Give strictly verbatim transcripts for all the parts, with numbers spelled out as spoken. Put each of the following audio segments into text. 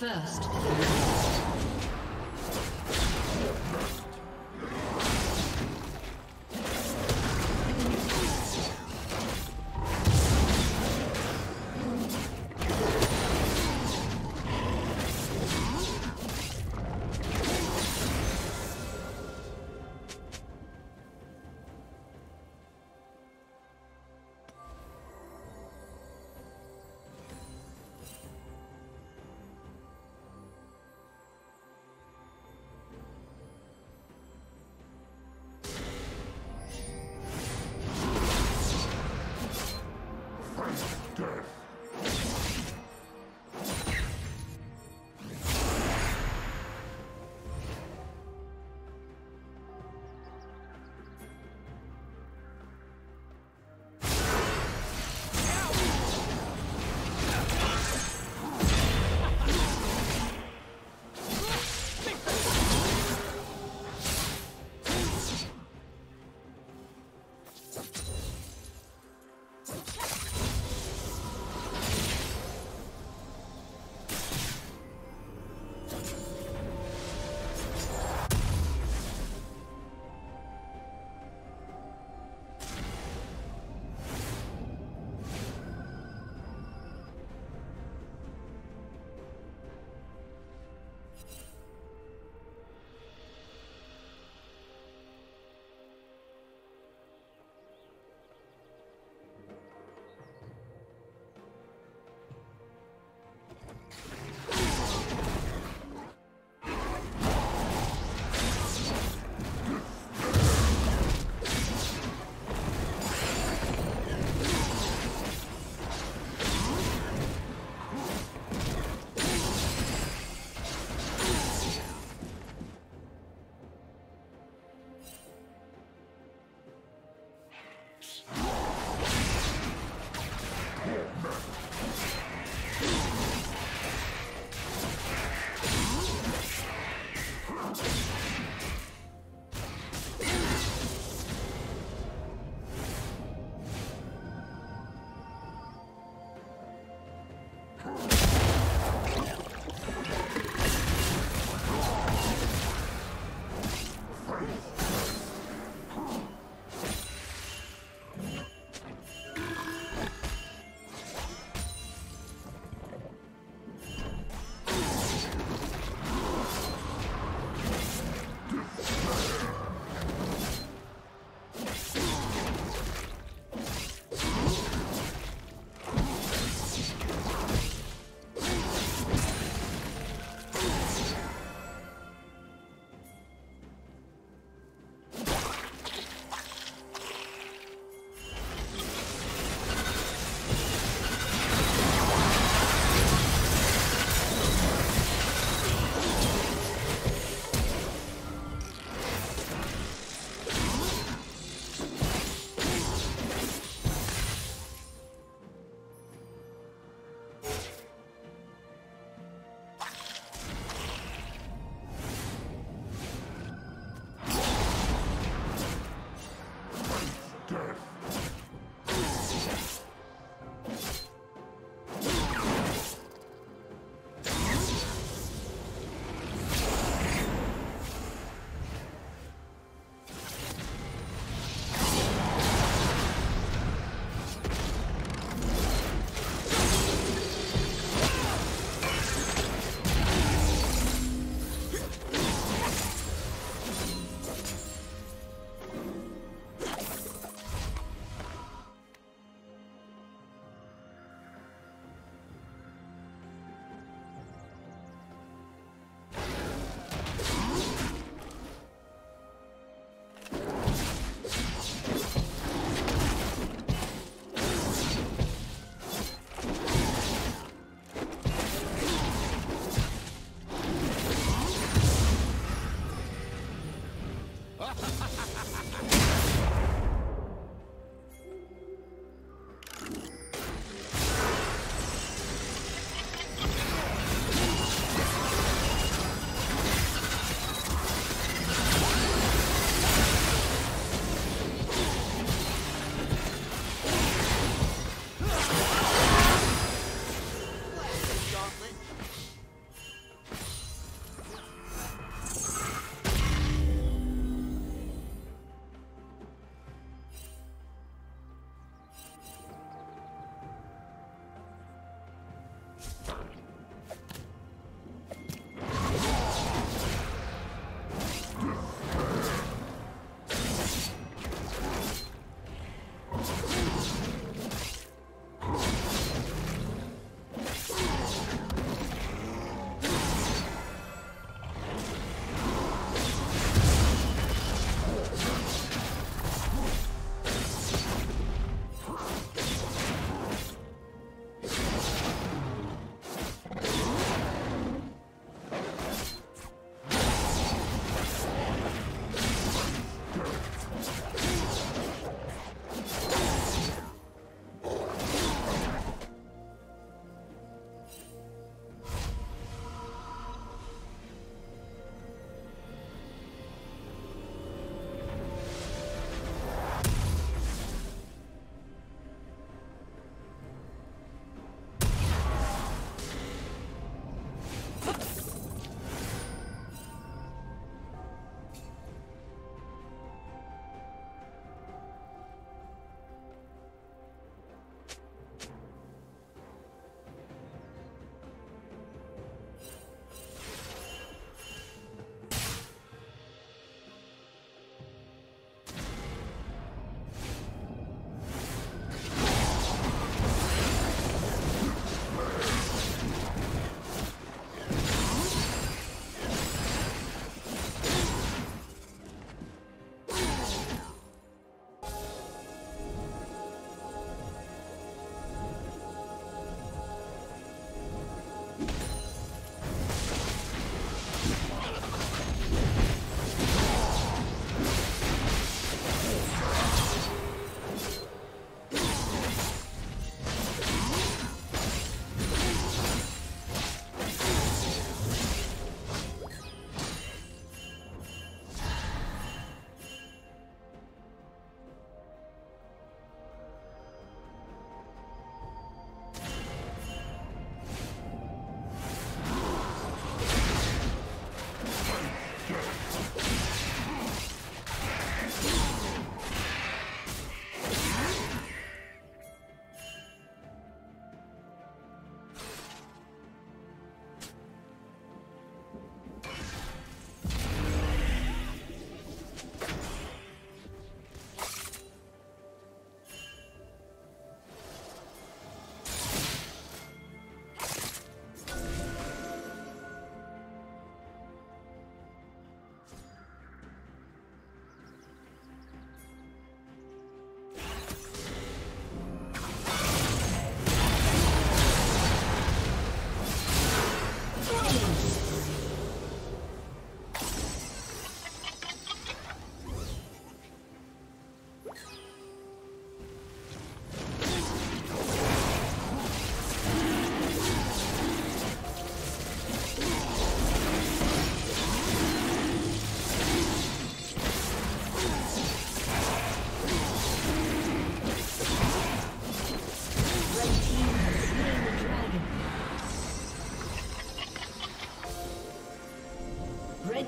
First.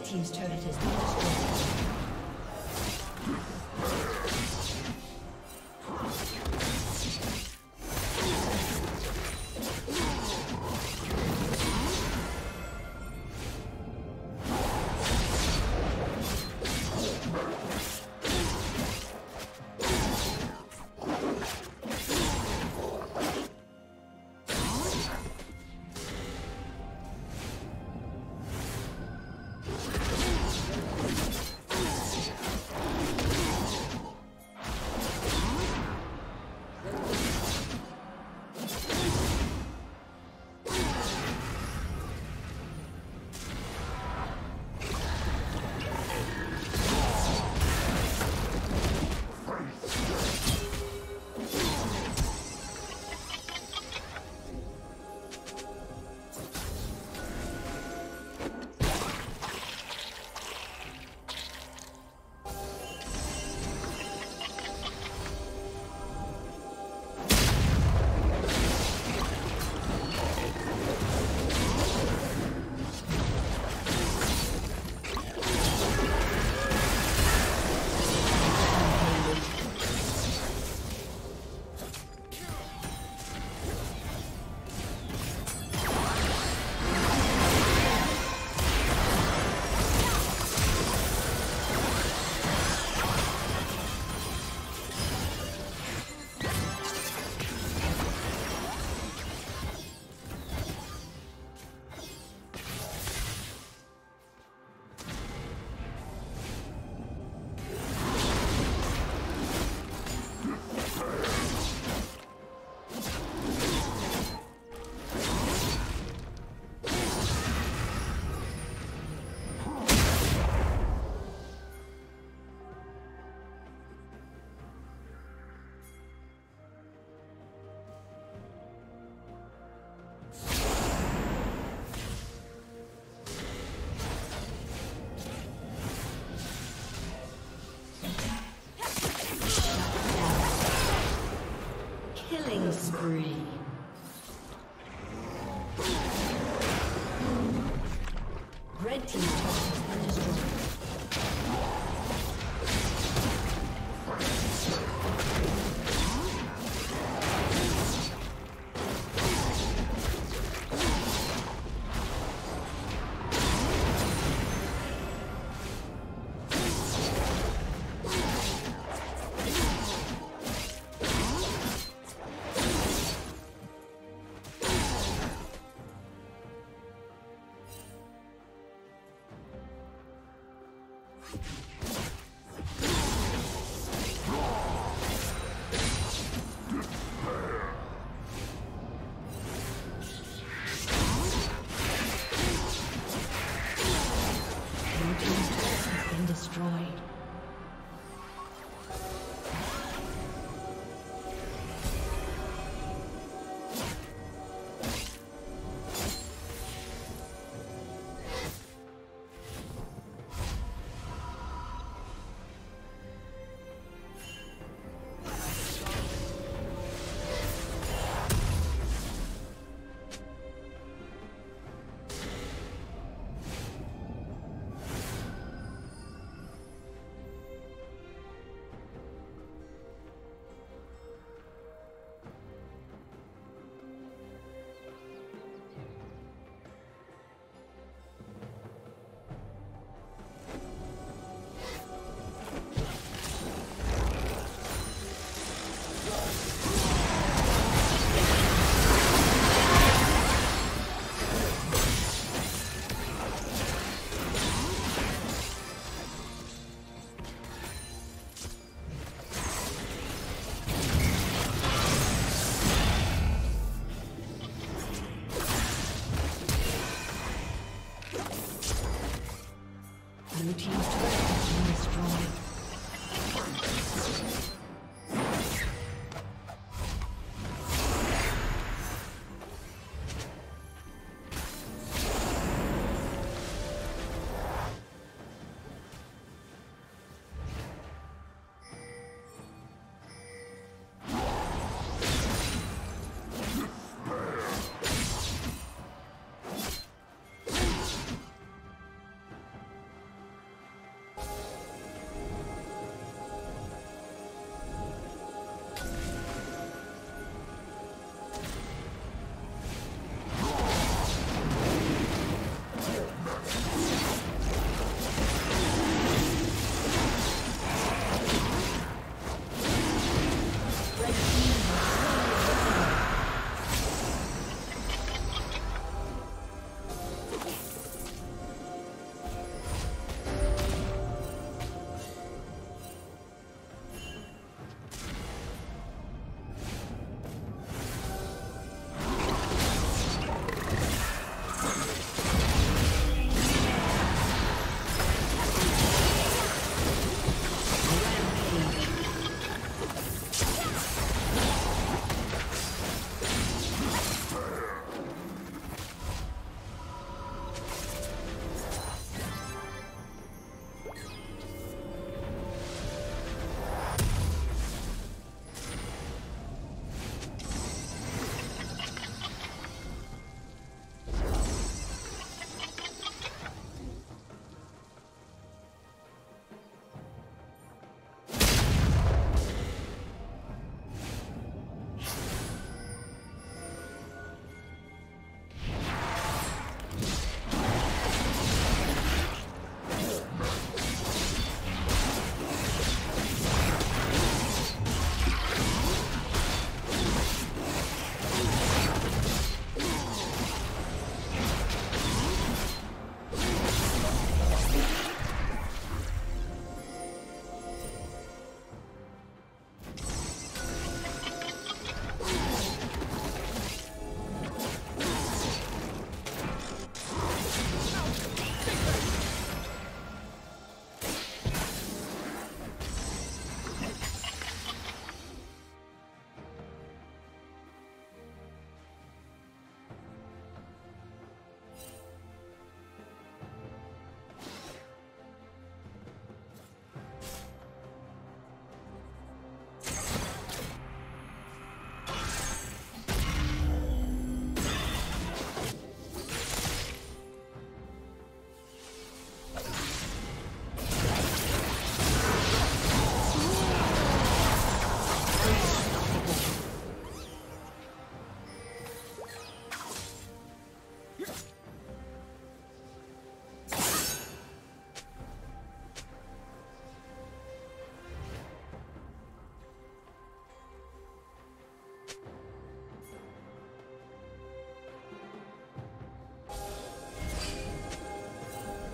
Red team's turret has been destroyed. Spree. Red team has been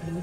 Blue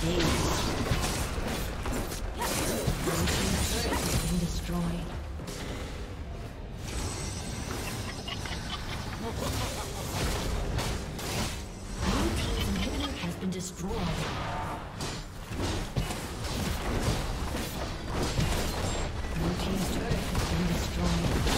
Thank you. destroyed. Destroyed. Blue team's turret has been destroyed.